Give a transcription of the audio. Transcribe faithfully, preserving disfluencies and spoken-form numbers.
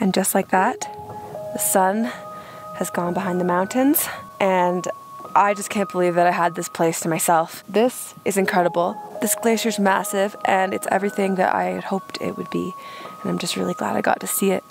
And just like that, the sun has gone behind the mountains, and I just can't believe that I had this place to myself. This is incredible. This glacier's massive, and it's everything that I had hoped it would be, and I'm just really glad I got to see it.